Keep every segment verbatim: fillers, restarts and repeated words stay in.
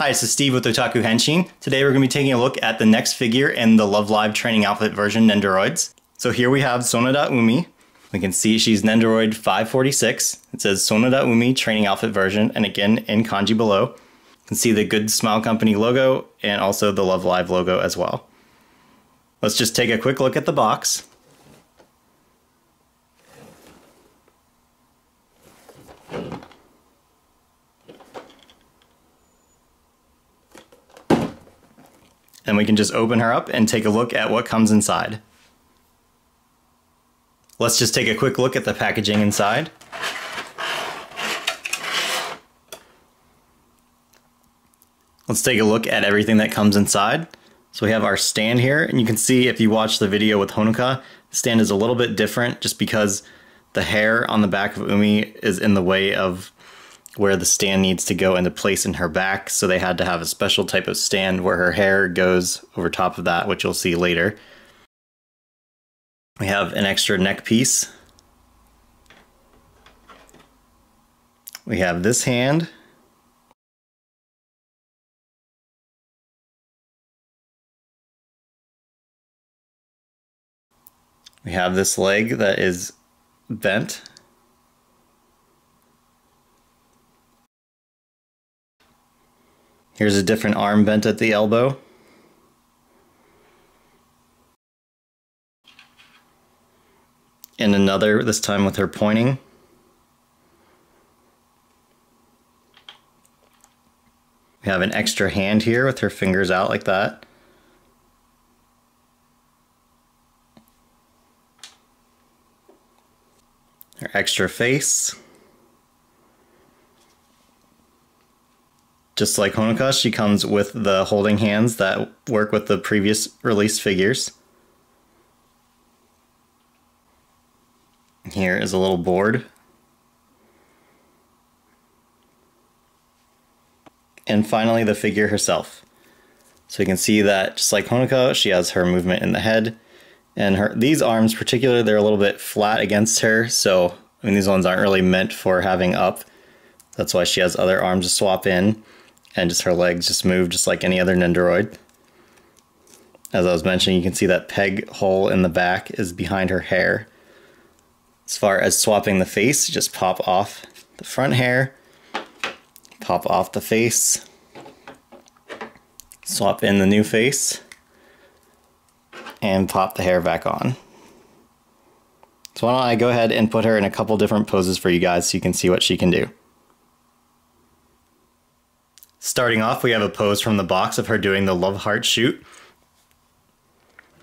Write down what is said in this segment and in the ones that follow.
Hi, this is Steve with Otaku Henshin. Today we're going to be taking a look at the next figure in the Love Live training outfit version, Nendoroids. So here we have Sonoda Umi. We can see she's Nendoroid five forty-six. It says Sonoda Umi training outfit version, and again in kanji below. You can see the Good Smile Company logo and also the Love Live logo as well. Let's just take a quick look at the box. And we can just open her up and take a look at what comes inside. Let's just take a quick look at the packaging inside. Let's take a look at everything that comes inside. So we have our stand here, and you can see if you watch the video with Honoka, the stand is a little bit different just because the hair on the back of Umi is in the way of where the stand needs to go into place in her back, so they had to have a special type of stand where her hair goes over top of that, which you'll see later. We have an extra neck piece. We have this hand. We have this leg that is bent. Here's a different arm bent at the elbow. And another, this time with her pointing. We have an extra hand here with her fingers out like that. Her extra face. Just like Honoka, she comes with the holding hands that work with the previous released figures. Here is a little board. And finally, the figure herself. So you can see that just like Honoka, she has her movement in the head. And her these arms in particular, they're a little bit flat against her. So I mean, these ones aren't really meant for having up. That's why she has other arms to swap in. And just her legs just move just like any other Nendoroid. As I was mentioning, you can see that peg hole in the back is behind her hair. As far as swapping the face, just pop off the front hair, pop off the face, swap in the new face, and pop the hair back on. So why don't I go ahead and put her in a couple different poses for you guys so you can see what she can do. Starting off, we have a pose from the box of her doing the love heart shoot.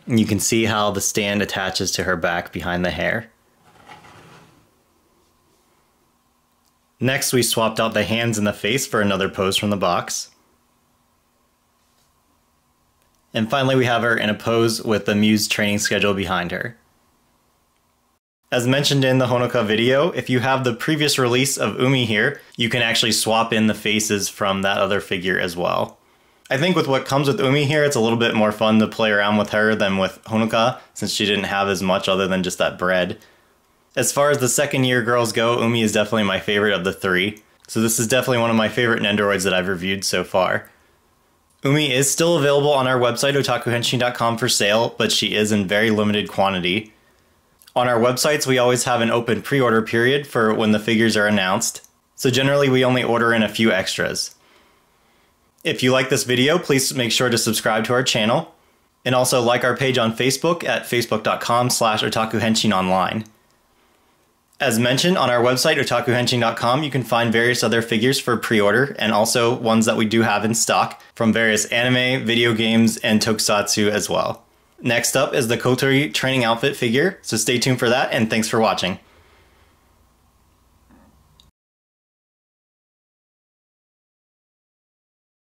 And you can see how the stand attaches to her back behind the hair. Next, we swapped out the hands and the face for another pose from the box. And finally, we have her in a pose with the Muse training schedule behind her. As mentioned in the Honoka video, if you have the previous release of Umi here, you can actually swap in the faces from that other figure as well. I think with what comes with Umi here, it's a little bit more fun to play around with her than with Honoka, since she didn't have as much other than just that bread. As far as the second year girls go, Umi is definitely my favorite of the three, so this is definitely one of my favorite Nendoroids that I've reviewed so far. Umi is still available on our website, otaku henshin dot com, for sale, but she is in very limited quantity. On our websites, we always have an open pre-order period for when the figures are announced, so generally we only order in a few extras. If you like this video, please make sure to subscribe to our channel, and also like our page on Facebook at facebook dot com slash otaku henshin online. As mentioned, on our website, otaku henshin dot com, you can find various other figures for pre-order, and also ones that we do have in stock from various anime, video games, and tokusatsu as well. Next up is the Kotori training outfit figure, so stay tuned for that, and thanks for watching.